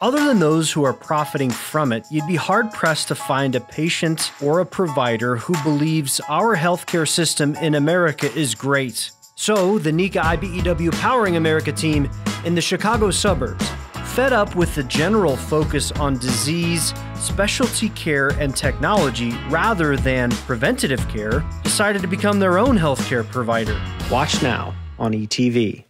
Other than those who are profiting from it, you'd be hard-pressed to find a patient or a provider who believes our healthcare system in America is great. So, the NECA IBEW Powering America team in the Chicago suburbs, fed up with the general focus on disease, specialty care, and technology rather than preventative care, decided to become their own healthcare provider. Watch now on ETV.